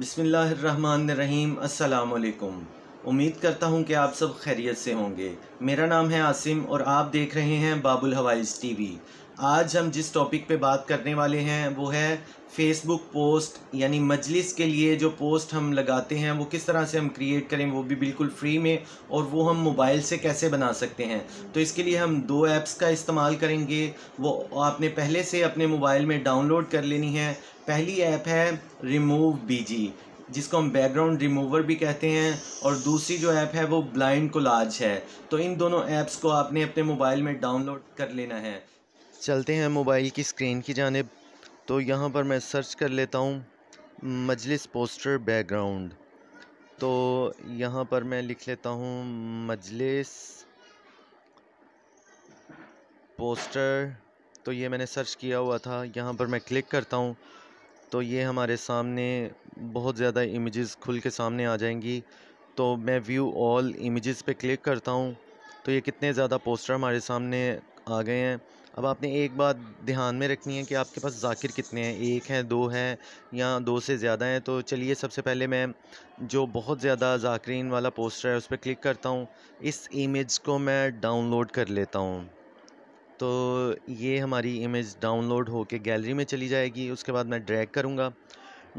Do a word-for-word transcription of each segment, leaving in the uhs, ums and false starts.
बिस्मिल्लाहिर्रहमानिर्रहीम। अस्सलाम वालेकुम। उम्मीद करता हूँ कि आप सब खैरियत से होंगे। मेरा नाम है आसिम और आप देख रहे हैं बाबुल हवाइज़ टीवी। आज हम जिस टॉपिक पे बात करने वाले हैं वो है फ़ेसबुक पोस्ट, यानी मजलिस के लिए जो पोस्ट हम लगाते हैं वो किस तरह से हम क्रिएट करें, वो भी बिल्कुल फ्री में, और वो हम मोबाइल से कैसे बना सकते हैं। तो इसके लिए हम दो ऐप्स का इस्तेमाल करेंगे, वो आपने पहले से अपने मोबाइल में डाउनलोड कर लेनी है। पहली ऐप है रिमूव बीजी, जिसको हम बैकग्राउंड रिमूवर भी कहते हैं, और दूसरी जो ऐप है वो ब्लाइंड कोलाज है। तो इन दोनों ऐप्स को आपने अपने मोबाइल में डाउनलोड कर लेना है। चलते हैं मोबाइल की स्क्रीन की जानिब। तो यहाँ पर मैं सर्च कर लेता हूँ मजलिस पोस्टर बैकग्राउंड। तो यहाँ पर मैं लिख लेता हूँ मजलिस पोस्टर। तो ये मैंने सर्च किया हुआ था, यहाँ पर मैं क्लिक करता हूँ तो ये हमारे सामने बहुत ज़्यादा इमेजेस खुल के सामने आ जाएंगी। तो मैं व्यू ऑल इमेजेस पे क्लिक करता हूँ तो ये कितने ज़्यादा पोस्टर हमारे सामने आ गए हैं। अब आपने एक बात ध्यान में रखनी है कि आपके पास जाकिर कितने हैं, एक हैं, दो हैं, या दो से ज़्यादा हैं। तो चलिए सबसे पहले मैं जो बहुत ज़्यादा जाकिरीन वाला पोस्टर है उस पर क्लिक करता हूँ। इस इमेज को मैं डाउनलोड कर लेता हूँ। तो ये हमारी इमेज डाउनलोड होके गैलरी में चली जाएगी। उसके बाद मैं ड्रैग करूँगा।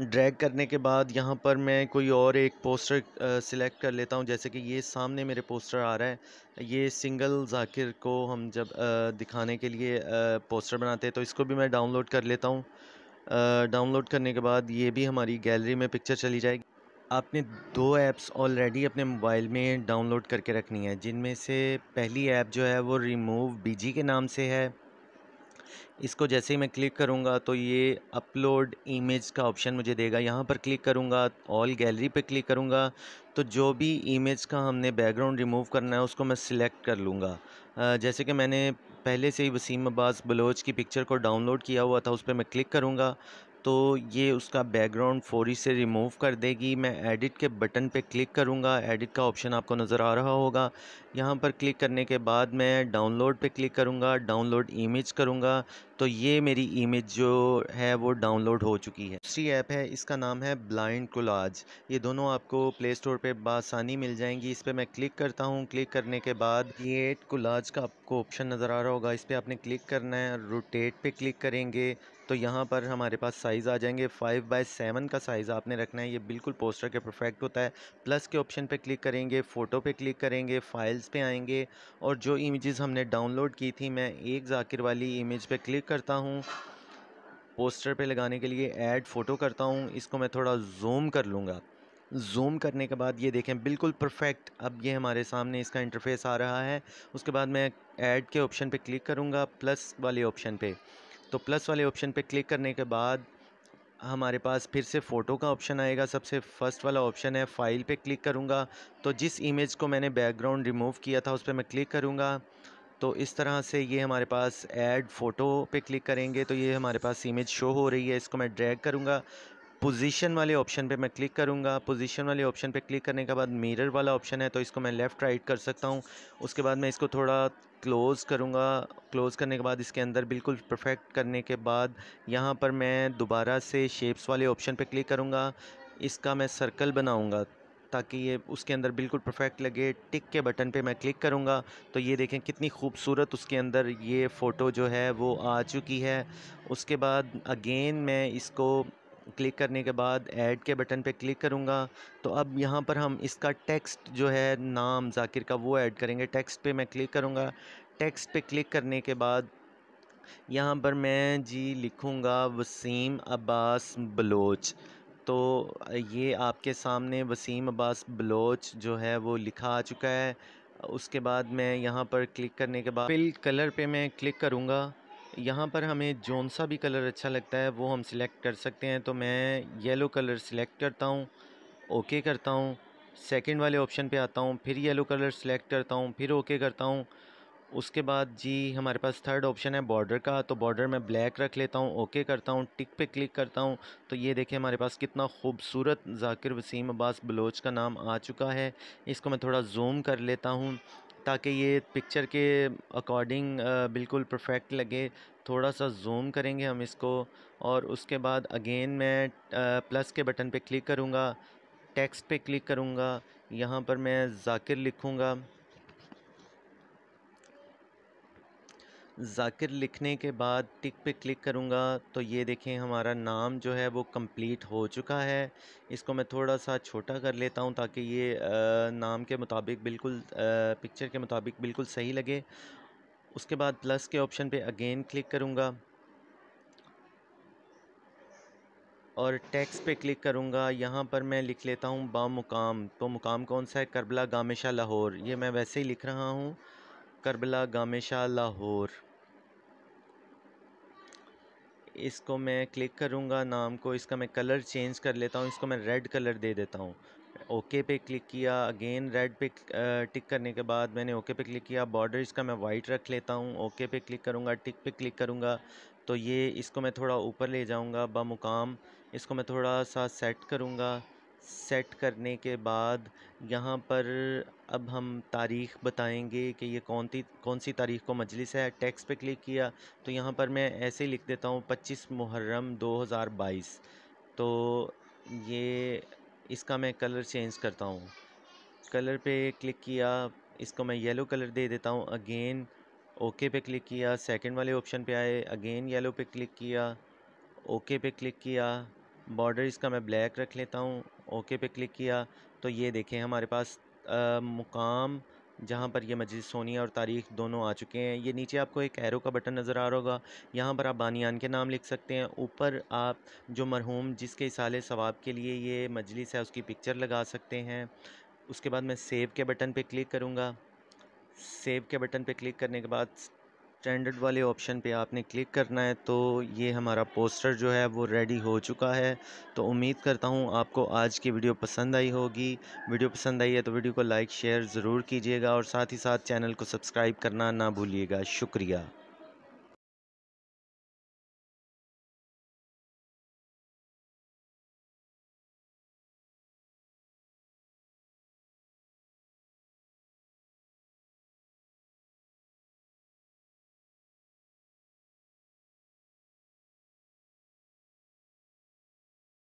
ड्रैग करने के बाद यहाँ पर मैं कोई और एक पोस्टर सिलेक्ट कर लेता हूँ, जैसे कि ये सामने मेरे पोस्टर आ रहा है। ये सिंगल जाकिर को हम जब आ, दिखाने के लिए आ, पोस्टर बनाते हैं, तो इसको भी मैं डाउनलोड कर लेता हूँ। डाउनलोड करने के बाद ये भी हमारी गैलरी में पिक्चर चली जाएगी। आपने दो ऐप्स ऑलरेडी अपने मोबाइल में डाउनलोड करके रखनी है, जिनमें से पहली ऐप जो है वो रिमूव बीजी के नाम से है। इसको जैसे ही मैं क्लिक करूंगा तो ये अपलोड इमेज का ऑप्शन मुझे देगा। यहाँ पर क्लिक करूंगा, ऑल गैलरी पे क्लिक करूंगा तो जो भी इमेज का हमने बैकग्राउंड रिमूव करना है उसको मैं सिलेक्ट कर लूँगा। जैसे कि मैंने पहले से ही वसीम अब्बास बलोच की पिक्चर को डाउनलोड किया हुआ था, उस पर मैं क्लिक करूँगा तो ये उसका बैकग्राउंड फौरी से रिमूव कर देगी। मैं एडिट के बटन पे क्लिक करूँगा, एडिट का ऑप्शन आपको नज़र आ रहा होगा। यहाँ पर क्लिक करने के बाद मैं डाउनलोड पे क्लिक करूँगा, डाउनलोड इमेज करूँगा तो ये मेरी इमेज जो है वो डाउनलोड हो चुकी है। दूसरी ऐप है, इसका नाम है ब्लाइंड कोलाज। ये दोनों आपको प्ले स्टोर पर बआसानी मिल जाएंगी। इस पर मैं क्लिक करता हूँ। क्लिक करने के बाद क्रिएट कोलाज का आपको ऑप्शन नज़र आ रहा होगा, इस पर आपने क्लिक करना है। रोटेट पर क्लिक करेंगे तो यहाँ पर हमारे पास साइज़ आ जाएंगे। फाइव बाय सेवन का साइज़ आपने रखना है, ये बिल्कुल पोस्टर के परफेक्ट होता है। प्लस के ऑप्शन पे क्लिक करेंगे, फ़ोटो पे क्लिक करेंगे, फाइल्स पे आएंगे और जो इमेजेस हमने डाउनलोड की थी, मैं एक जाकिर वाली इमेज पे क्लिक करता हूँ। पोस्टर पे लगाने के लिए ऐड फ़ोटो करता हूँ। इसको मैं थोड़ा जूम कर लूँगा। जूम करने के बाद ये देखें बिल्कुल परफेक्ट, अब ये हमारे सामने इसका इंटरफेस आ रहा है। उसके बाद मैं ऐड के ऑप्शन पर क्लिक करूँगा, प्लस वाले ऑप्शन पर। तो प्लस वाले ऑप्शन पे क्लिक करने के बाद हमारे पास फिर से फ़ोटो का ऑप्शन आएगा। सबसे फर्स्ट वाला ऑप्शन है फ़ाइल पे क्लिक करूँगा तो जिस इमेज को मैंने बैकग्राउंड रिमूव किया था उस पर मैं क्लिक करूँगा। तो इस तरह से ये हमारे पास ऐड फ़ोटो पे क्लिक करेंगे तो ये हमारे पास इमेज शो हो रही है। इसको मैं ड्रैग करूँगा, पोजीशन वाले ऑप्शन पे मैं क्लिक करूँगा। पोजीशन वाले ऑप्शन पे क्लिक करने के बाद मिरर वाला ऑप्शन है तो इसको मैं लेफ़्ट राइट कर सकता हूँ। उसके बाद मैं इसको थोड़ा क्लोज़ करूँगा। क्लोज़ करने के बाद इसके अंदर बिल्कुल परफेक्ट करने के बाद यहाँ पर मैं दोबारा से शेप्स वाले ऑप्शन पे क्लिक करूँगा। इसका मैं सर्कल बनाऊँगा ताकि ये उसके अंदर बिल्कुल परफेक्ट लगे। टिक के बटन पे मैं क्लिक करूँगा तो ये देखें कितनी खूबसूरत उसके अंदर ये फ़ोटो जो है वो आ चुकी है। उसके बाद अगेन मैं इसको क्लिक करने के बाद ऐड के बटन पे क्लिक करूँगा तो अब यहाँ पर हम इसका टेक्स्ट जो है नाम जाकिर का वो ऐड करेंगे। टेक्स्ट पे मैं क्लिक करूँगा। टेक्स्ट पे क्लिक करने के बाद यहाँ पर मैं जी लिखूँगा वसीम अब्बास बलोच। तो ये आपके सामने वसीम अब्बास बलोच जो है वो लिखा आ चुका है। उसके बाद मैं यहाँ पर क्लिक करने के बाद फिल कलर पे मैं क्लिक करूँगा। यहाँ पर हमें जौन सा भी कलर अच्छा लगता है वो हम सिलेक्ट कर सकते हैं। तो मैं येलो कलर सिलेक्ट करता हूँ, ओके करता हूँ, सेकंड वाले ऑप्शन पे आता हूँ, फिर येलो कलर सिलेक्ट करता हूँ, फिर ओके करता हूँ। उसके बाद जी हमारे पास थर्ड ऑप्शन है बॉर्डर का, तो बॉर्डर मैं ब्लैक रख लेता हूँ, ओके करता हूँ, टिक पे क्लिक करता हूँ तो ये देखिए हमारे पास कितना खूबसूरत जाकिर वसीम अब्बास बलोच का नाम आ चुका है। इसको मैं थोड़ा जूम कर लेता हूँ ताकि ये पिक्चर के अकॉर्डिंग बिल्कुल परफेक्ट लगे। थोड़ा सा जूम करेंगे हम इसको और उसके बाद अगेन मैं प्लस के बटन पे क्लिक करूँगा, टेक्स्ट पे क्लिक करूँगा, यहाँ पर मैं जाकिर लिखूँगा। जाकिर लिखने के बाद टिक पे क्लिक करूँगा तो ये देखें हमारा नाम जो है वो कंप्लीट हो चुका है। इसको मैं थोड़ा सा छोटा कर लेता हूँ ताकि ये आ, नाम के मुताबिक बिल्कुल आ, पिक्चर के मुताबिक बिल्कुल सही लगे। उसके बाद प्लस के ऑप्शन पे अगेन क्लिक करूँगा और टेक्स्ट पे क्लिक करूँगा। यहाँ पर मैं लिख लेता हूँ बा मुकाम, तो मुकाम कौन सा है? करबला गामेशा लाहौर। ये मैं वैसे ही लिख रहा हूँ, करबला गामेशा लाहौर। इसको मैं क्लिक करूँगा, नाम को इसका मैं कलर चेंज कर लेता हूँ, इसको मैं रेड कलर दे देता हूँ। ओके पे क्लिक किया, अगेन रेड पे टिक करने के बाद मैंने ओके पे क्लिक किया। बॉर्डर इसका मैं वाइट रख लेता हूँ, ओके पे क्लिक करूँगा, टिक पे क्लिक करूँगा तो ये इसको मैं थोड़ा ऊपर ले जाऊँगा। बामुकाम इसको मैं थोड़ा सा सेट करूँगा। सेट करने के बाद यहाँ पर अब हम तारीख़ बताएंगे कि ये कौन सी कौन सी तारीख़ को मजलिस है। टेक्स्ट पे क्लिक किया तो यहाँ पर मैं ऐसे ही लिख देता हूँ पच्चीस मुहर्रम दो हज़ार बाईस। तो ये इसका मैं कलर चेंज करता हूँ, कलर पे क्लिक किया, इसको मैं येलो कलर दे देता हूँ। अगेन ओके पे क्लिक किया, सेकंड वाले ऑप्शन पे आए, अगेन येलो पे क्लिक किया, ओके पे क्लिक किया। बॉर्डर इसका मैं ब्लैक रख लेता हूँ, ओके पे क्लिक किया तो ये देखें हमारे पास आ, मुकाम जहाँ पर ये मजलिस होनी है और तारीख़ दोनों आ चुके हैं। ये नीचे आपको एक एरो का बटन नज़र आ रहा होगा, यहाँ पर आप बानियान के नाम लिख सकते हैं। ऊपर आप जो मरहूम जिसके इसाले सवाब के लिए ये मजलिस है उसकी पिक्चर लगा सकते हैं। उसके बाद मैं सेव के बटन पे क्लिक करूँगा। सेव के बटन पे क्लिक करने के बाद स्टैंडर्ड वाले ऑप्शन पे आपने क्लिक करना है। तो ये हमारा पोस्टर जो है वो रेडी हो चुका है। तो उम्मीद करता हूँ आपको आज की वीडियो पसंद आई होगी। वीडियो पसंद आई है तो वीडियो को लाइक शेयर ज़रूर कीजिएगा और साथ ही साथ चैनल को सब्सक्राइब करना ना भूलिएगा। शुक्रिया।